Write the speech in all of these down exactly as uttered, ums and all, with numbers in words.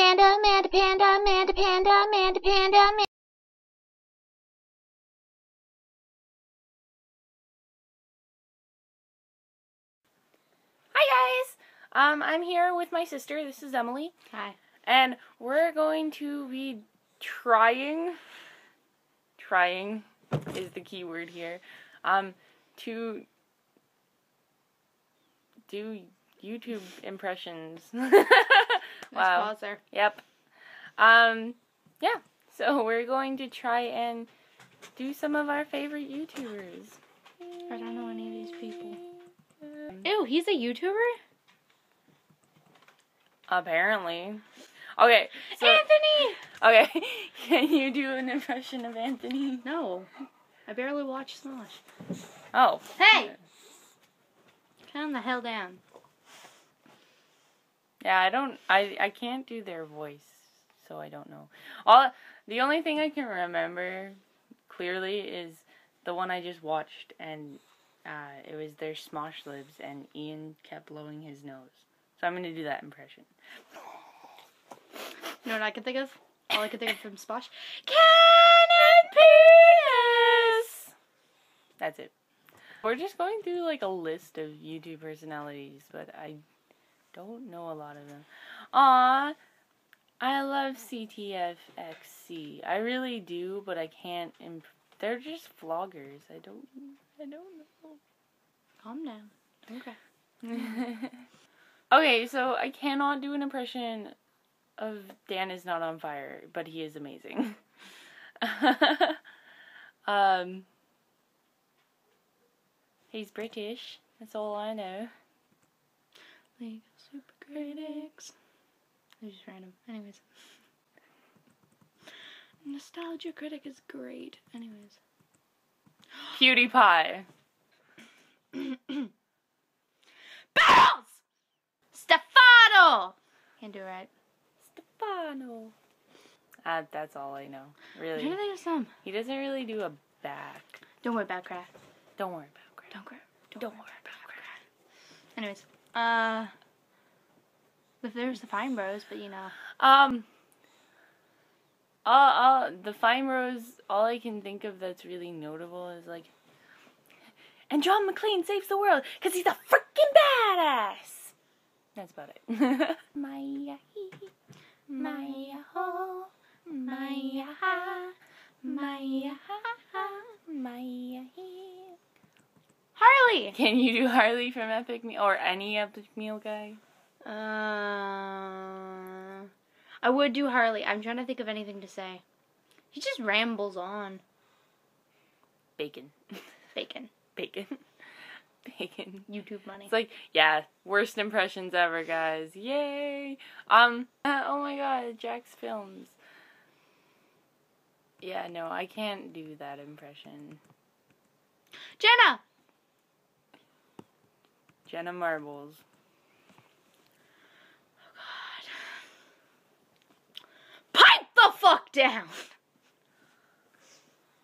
panda, Amanda panda, Amanda panda, Amanda panda, Amanda. Hi guys! Um, I'm here with my sister. This is Emily. Hi. And we're going to be trying, trying is the key word here, um, to do YouTube impressions. Nice wow. There. Yep. Um, yeah. So we're going to try and do some of our favorite YouTubers. I don't know any of these people. Ew, he's a YouTuber? Apparently. Okay. So, Anthony! Okay. Can you do an impression of Anthony? No. I barely watch Smosh. Oh. Hey! Calm the hell down. Yeah, I don't, I, I can't do their voice, so I don't know. All the only thing I can remember clearly is the one I just watched, and uh, it was their Smosh Libs, and Ian kept blowing his nose. So I'm gonna do that impression. You know what I can think of? All I can think of from Smosh? Cannon penis! That's it. We're just going through like a list of YouTube personalities, but I don't know a lot of them. Aww, I love C T F X C. I really do, but I can't. Imp They're just vloggers. I don't. I don't know. Calm down. Okay. Okay, so I cannot do an impression of Dan Is Not On Fire, but he is amazing. um, he's British. That's all I know. League of Super Critics. They're just random. Anyways. Nostalgia Critic is great. Anyways. PewDiePie. Barrels! Stefano! Can't do it right. Stefano. Uh, that's all I know. Really. I'm trying to think of some. He doesn't really do a back. Don't worry about crap. Don't worry about crap. Don't, crap. Don't, Don't worry, worry about crap. crap. Anyways. Uh, if there's the Fine Bros, but you know. Um, uh, uh, the Fine Bros, all I can think of that's really notable is like, and John McClane saves the world because he's a freaking badass. That's about it. Maya he, Maya ho, Maya ha, Maya ha, Maya he. Harley! Can you do Harley from Epic Meal or any Epic Meal guy? Uh, I would do Harley. I'm trying to think of anything to say. He just rambles on. Bacon. Bacon. Bacon. Bacon. YouTube money. It's like, yeah, worst impressions ever, guys. Yay! Um, uh, oh my god, Jack's Films. Yeah, no, I can't do that impression. Jenna! Jenna Marbles. Oh god. Pipe the fuck down!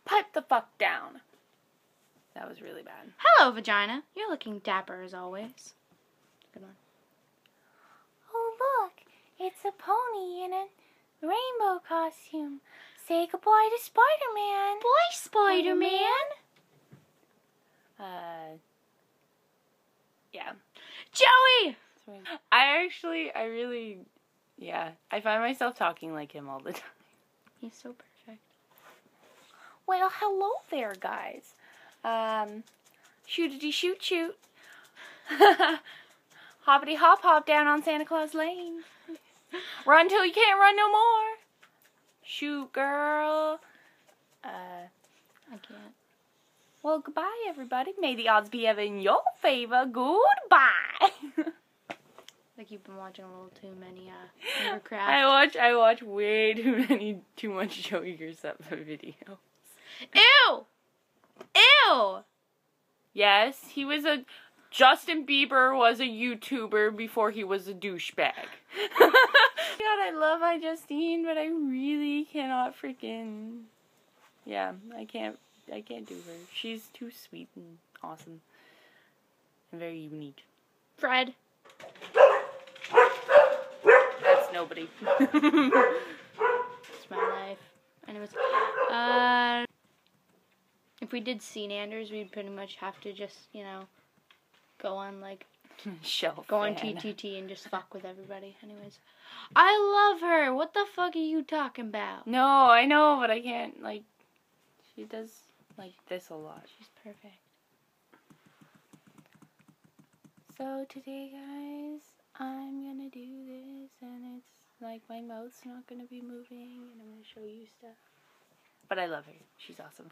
Pipe the fuck down. That was really bad. Hello, vagina. You're looking dapper as always. Good one. Oh, look. It's a pony in a rainbow costume. Say goodbye to Spider-Man. Boy, Spider-Man. Uh... Yeah. Joey! I actually, I really, yeah. I find myself talking like him all the time. He's so perfect. Well, hello there, guys. Um, shootity shoot shoot. Hoppity hop hop down on Santa Claus Lane. Run till you can't run no more. Shoot, girl. Uh, I can't. Well, goodbye, everybody. May the odds be ever in your favor. Goodbye. Like you've been watching a little too many uh, Overcraft. I watch, I watch way too many, too much Joey Graceffa videos. Ew, ew. Yes, he was a Justin Bieber was a YouTuber before he was a douchebag. God, I love iJustine, but I really cannot freaking. Yeah, I can't. I can't do her. She's too sweet and awesome. And very unique. Fred. That's nobody. It's my life. Anyways, uh, if we did Seananders, we'd pretty much have to just, you know, go on, like, shelf go on fan. T T T and just fuck with everybody. Anyways, I love her. What the fuck are you talking about? No, I know, but I can't, like, she does, like, this a lot. She's perfect. So today, guys, I'm gonna do this, and it's like my mouth's not gonna be moving, and I'm gonna show you stuff. But I love her. She's awesome.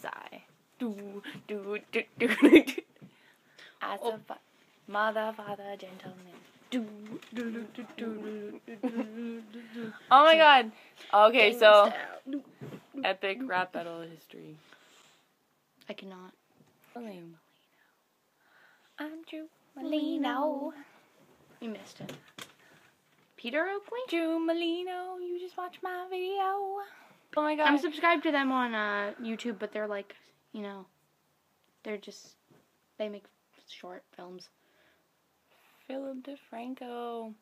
Sigh. Do do do do do. As oh. a mother, father, gentleman. Do do do do do do do. Oh my God. Okay, Game so style. Epic rap battle history. I cannot. William. I'm Drew Molino. You missed it. Peter Oakley? Drew Molino, you just watched my video. Oh my God. I'm subscribed to them on uh, YouTube, but they're like, you know, they're just, they make short films. Philip DeFranco.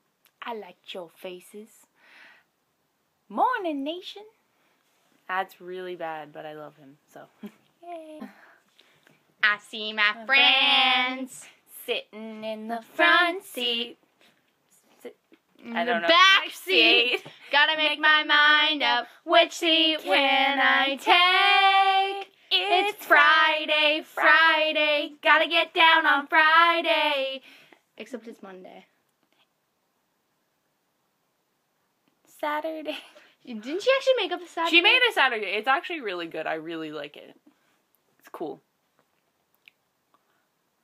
I like your faces. Morning, Nation. That's really bad, but I love him, so. Yay. I see my, my friends, friends sitting in the front seat, sit, in I don't the know. back seat. Gotta make my mind up. Which seat can I take? It's Friday, Friday. Gotta get down on Friday. Except it's Monday. Saturday. Didn't she actually make up a Saturday? She made a Saturday. It's actually really good. I really like it. It's cool.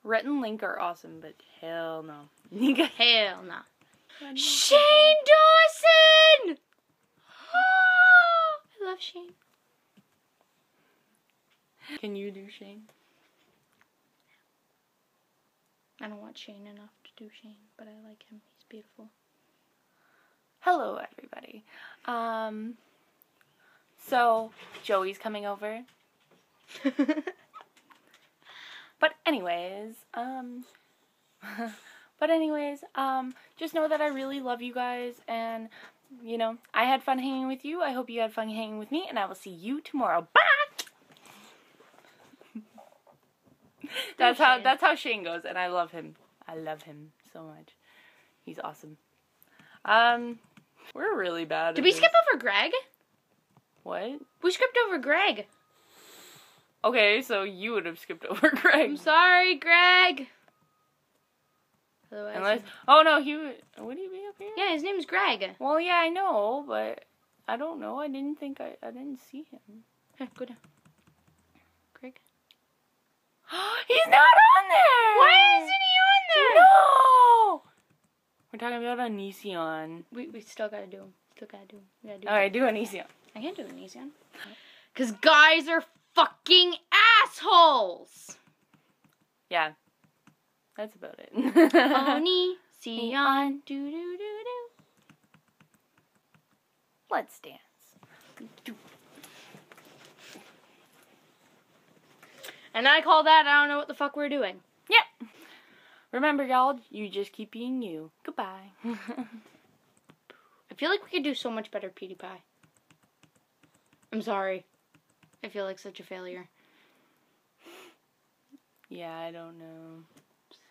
Rhett and Link are awesome, but hell no. Hell no. Shane Dawson! I love Shane. Can you do Shane? I don't watch Shane enough to do Shane, but I like him. He's beautiful. Hello, everybody. Um, so, Joey's coming over. But anyways, um, but anyways, um, just know that I really love you guys, and, you know, I had fun hanging with you. I hope you had fun hanging with me, and I will see you tomorrow. Bye! That's how, that's how Shane goes, and I love him. I love him so much. He's awesome. Um, we're really bad. Did we skip over Greg? What? We skipped over Greg. Okay, so you would have skipped over Greg. I'm sorry, Greg. Otherwise, Unless, oh no, he would. Would he be up here? Yeah, his name's Greg. Well, yeah, I know, but I don't know. I didn't think I. I didn't see him. Here, go down. Greg. He's not on there. Why isn't he on there? No. We're talking about Onision. We we still gotta do him. Still gotta do him. We gotta do. All right, do Onision. I can't do Onision. Cause guys are fucking assholes. Yeah, that's about it. Onision, do do do do. Let's dance. And I call that. I don't know what the fuck we're doing. Yep. Remember, y'all, you just keep being you. Goodbye. I feel like we could do so much better, PewDiePie. I'm sorry. I feel like such a failure. Yeah, I don't know.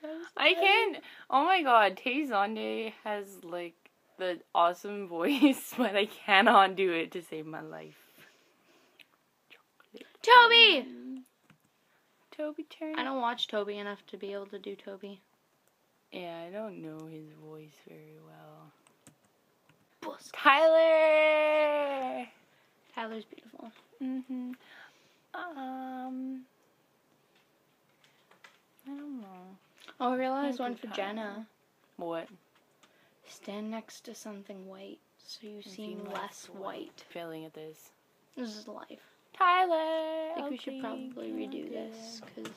So I can't. Oh my God, Tay Zonday has like the awesome voice, but I cannot do it to save my life. Chocolate. Toby. Toby turn. I don't watch Toby enough to be able to do Toby. Yeah, I don't know his voice very well. Busk. Tyler. Tyler's beautiful. Mm-hmm. Um, I don't know. Oh, I realized one for Jenna. What? Stand next to something white, so you seem less white. Failing at this. This is life. Tyler! I think we should probably redo this, because...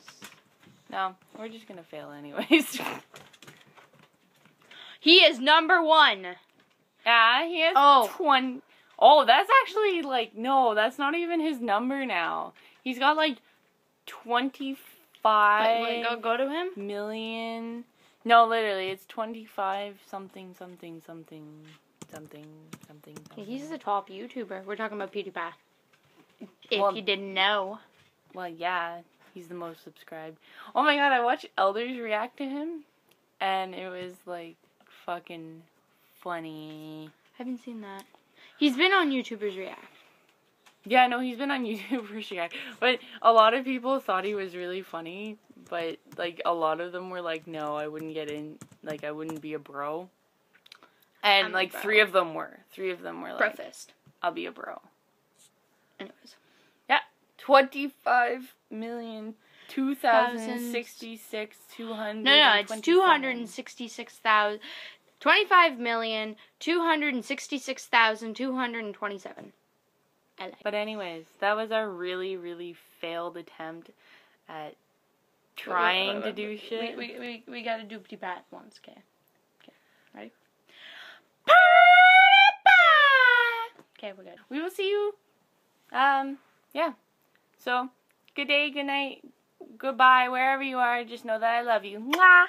No, we're just gonna fail anyways. He is number one! Yeah, he is oh. twenty... Oh, that's actually, like, no, that's not even his number now. He's got, like, twenty-five wait, wait, go, go to him? million No, literally, it's twenty-five something something something something something. something. He's the top YouTuber. We're talking about PewDiePie. If well, you didn't know. Well, yeah, he's the most subscribed. Oh my god, I watched elders react to him, and it was like fucking funny. I haven't seen that. He's been on YouTubers React. Yeah, no, he's been on YouTubers React. But a lot of people thought he was really funny, but, like, a lot of them were like, no, I wouldn't get in, like, I wouldn't be a bro. And, I'm like, bro. three of them were. Three of them were like, Breakfast. I'll be a bro. Anyways. Yeah. twenty-five million two thousand sixty-six thousand two hundred. No, no, it's two hundred sixty-six thousand. twenty-five million two hundred sixty-six thousand two hundred twenty-seven. Like. But anyways, that was our really, really failed attempt at trying wait, wait, wait, to wait, do wait, shit. We, we, we, we gotta do PewDiePie once, okay? Okay, ready? PewDiePie! Okay, we're good. We will see you, um, yeah. So, good day, good night, goodbye, wherever you are, just know that I love you. Mwah!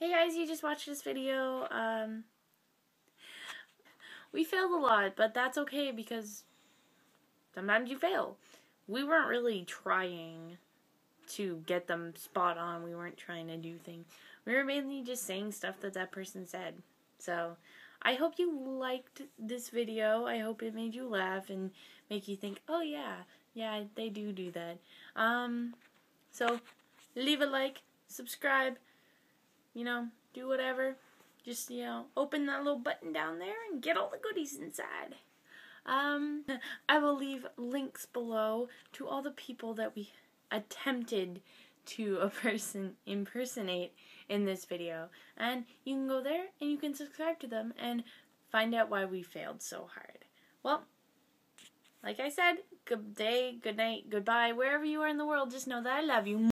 Hey guys, you just watched this video, um... we failed a lot, but that's okay because sometimes you fail. We weren't really trying to get them spot on. We weren't trying to do things. We were mainly just saying stuff that that person said. So, I hope you liked this video. I hope it made you laugh and make you think, oh yeah, yeah, they do do that. Um, so, leave a like, subscribe, you know, do whatever. Just, you know, open that little button down there and get all the goodies inside. Um, I will leave links below to all the people that we attempted to a person impersonate in this video. And you can go there and you can subscribe to them and find out why we failed so hard. Well, like I said, good day, good night, goodbye. Wherever you are in the world, just know that I love you.